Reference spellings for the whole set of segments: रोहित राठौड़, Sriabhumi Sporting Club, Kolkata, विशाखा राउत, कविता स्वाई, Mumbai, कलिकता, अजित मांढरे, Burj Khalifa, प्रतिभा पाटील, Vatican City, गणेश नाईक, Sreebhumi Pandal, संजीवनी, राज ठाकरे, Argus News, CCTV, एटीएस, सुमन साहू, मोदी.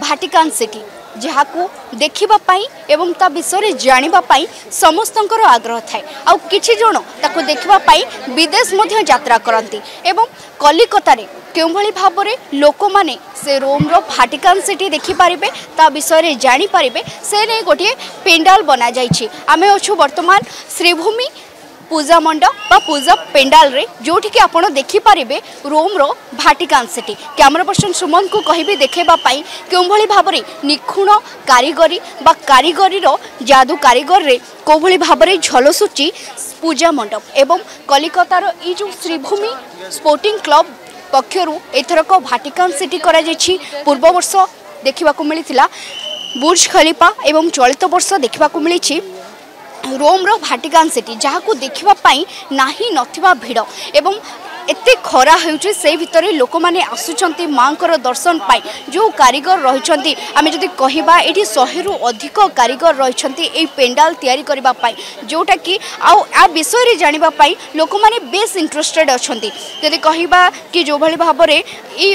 भाटिकान city जहाँ को देखापी एवं ता विषय जानापी समस्तंकर आग्रह थाए आ किछि जण ताको देखापी विदेश मध्य यात्रा करती एवं कलिकतारे केउंभली भाव में लोक माने से रोम रो भाटिकान सिटी देखिपारे ता विषय जानीपारे से नहीं गोटे पेंडाल बना जाइछि। आमे अछु वर्तमान श्रीभूमि पूजा मंडप बा पूजा पेंडाल रे जोठी कि आपण देखि पारिबे रोम रो Vatican city. Camera person Suman को कहिबे देखेबा पाई केउ भली भाबरे निखुण कारीगरी बा कारीगरी रो जादू कारीगर रे को भली भाबरे झलसुची पूजा मंडप एवं कलिकता रो ई जो श्रीभूमि स्पोर्टिंग क्लब पक्षरु एथरक भाटिकान सिटी करा जायछि। पूर्व वर्ष देखिबा को मिलिथिला बुर्ज खलीफा एवं चलित वर्ष देखिबा को मिलिछि रोम रो भाटिकान सिटी जहाँ को देखिबा पाई नाही नथिबा भीड़ एवं एते खरा होउचे से भितरे लोक माने आसुचंती मांकर दर्शन पाई जो कारीगर रहिचंती आमे जदि कहिबा एठी 100 रु अधिक कारीगर रहिचंती ए पेंडाल तयारी करबा पाई जोटा कि आ विषय रे जानिबा पाई लोक माने बेस इंटरेस्टेड अछंती। जदि कहिबा कि जो भली भाबरे ई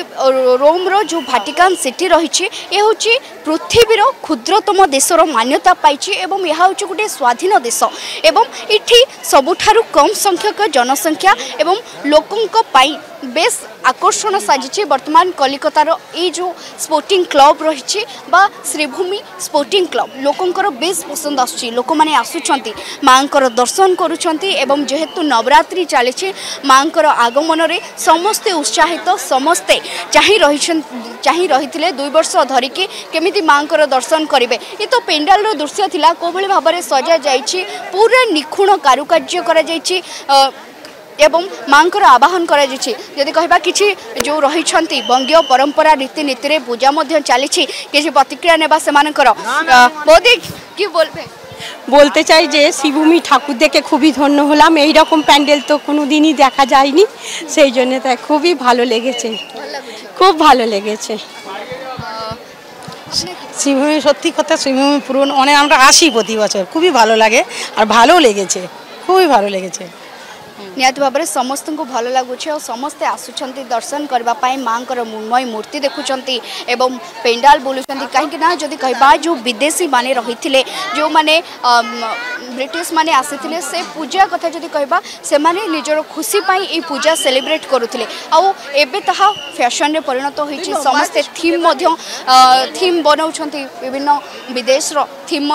रोम रो जो भाटिकान सिटी रहिचे ए होची पृथ्वी रो क्षुद्रतम देश रो मान्यता पाइची एवं यहा होची गुटे स्वाधीन देश एवं इठी सबुठारु कम संख्यक जनसंख्या एवं लोक पाई बेस आकर्षण साजिचे। वर्तमान कलिकतार ये जो स्पोर्टिंग क्लब रही श्रीभूमि स्पोर्टिंग क्लब लोकंकर बेस पसंद आसुची लोक माने आसुचंती मांकर दर्शन करुचंती एवं जेहेतु नवरात्रि चली मांकर आगमन रे समस्ते उत्साहित समस्ते चाहि रही दुई वर्ष धरिकी केमिति मांकर दर्शन करेंगे। ये तो पेंडाल दृश्य थिला कोभली भाबरे सजा जाइची पूरा निखुण कारुकार्य करा जाइची एवं मांकर आवाहन करा जाइछि। यदि कहबा किछि जो रहिछंती बंगीय परंपरा रीति नीति रे पूजा मध्ये चलिछि किछि प्रतिक्रिया नेबा सेमानकर मोदी की बोलबे बोलते चाहिए जे शिवभूमि ठाकुर देखे खूबी धन्य हलाम। एई रकम पैंडल तो कोनो दिनई देखा जायनि सेई जन्य ताई खूबी भालो लेगेछे खूब भालो लेगेछे। शिवभूमि सत्यि कथा शिवभूमि पूरण अनेक आमरा आशी प्रति बछर खूबी भालो लागे और भालो लेगेछे खूबी भालो लेगेछे निहत भाव में समस्त को भल लगुच और समस्ते आसुँच दर्शन करने माँर मृण्मय मूर्ति देखुंट एवं पेंडाल बोलुँच कहीं जदि कह जो विदेशी माने रही थे जो माने ब्रिटिश माने आसी से पूजा कथा जदि कह से निजर खुशी ये पूजा सेलिब्रेट करुले आबे ता फैशन परिणत हो समस्ते थीम बनाऊँच विभिन्न विदेशर थीम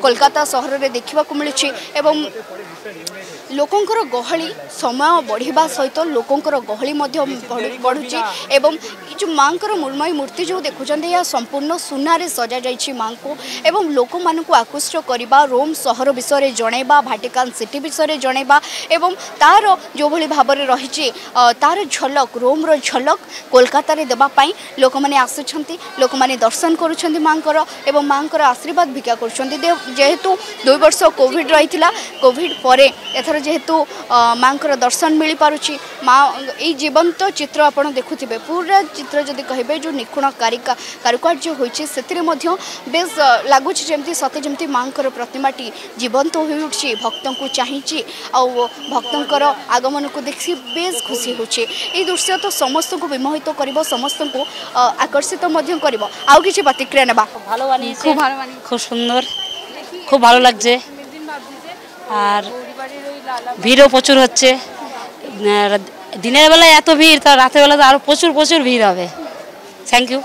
कोलकाता सहर में देखा मिलूँ एवं लोकंकर गहली समय बढ़िया सहित लोकंकर गहली बढ़ुची एवं जो मांकर मूर्मय मूर्ति जो देखुं यह संपूर्ण सुनार सजा जाइए माँ को एवं लोक मानक आकृष्ट करवा रोम सहर विषय जनवा भाटिकान सिटी विषय जनवा एवं तार जो भली भाव में रही तार झलक रोम झलक कोलकाता देवाई लोक मैंने आसुँच लोक मैंने दर्शन करुँच माँर एवं माँर आशीर्वाद भिका करेतु दुई वर्ष कोविड रही कोविड पर एथर जेहेतु मांकर दर्शन मिल पारुची माँ ये जीवंत तो चित्र आपड़ देखुथिबे पूरा चित्र जदि कहे जो निखुण कारुकार्य होइची से बेस लगुच जमती सते जमती मांकर प्रतिमाटी जीवंत तो हो उठी भक्तों को चाहिए आउ भक्तों आगमन को देखी बेस खुशी होची। ये दृश्य तो समस्त को विमोहित तो कर समस्त को आकर्षित तो कर किसी प्रतिक्रिया ना खूब सुंदर खूब भलो लगे और भीड़ों प्रचुर होच्छे दिन बेला एत भीड़ तो रात बेला तो आरो प्रचुर प्रचुर भीड़ है। थैंक यू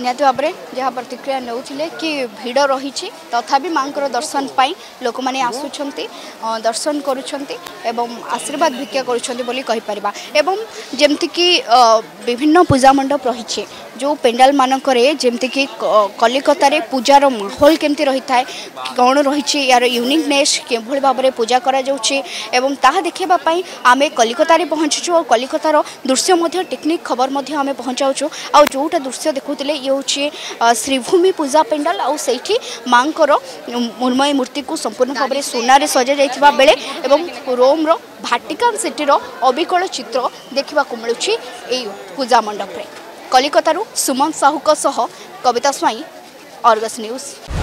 निहत भाव में जहाँ प्रतिक्रिया नौले कि भीड़ रही तथा भी मांकर दर्शन पाई लोक मैंने आसुँच दर्शन करुँच एवं आशीर्वाद भिक्षा करें एवं जमती कि विभिन्न पूजा मंडप रही जो पेंडाल मानक जमती कि कलिकतार पूजार माहौल केमती रही था कौन रही यार यूनिकनेस किभली भाव में पूजा एवं ताहा देखापी आम कलिकतार पहुँचु और कलिकतार दृश्य टेक्निक खबर आम पहुँचाऊँ आ जोटा दृश्य देखुले ये हूँ श्रीभूमि पूजा पेंडाल आउ से माँर मुर्मय मूर्ति को संपूर्ण भाव में सोनार सजा जाता बेले एवं रोम रो भाटिकान सिटी रो अविकल चित्र देखा मिलूँ पूजा मंडप रे। कलिकतारू सुमन साहू सह कविता स्वाई, आर्गस न्यूज।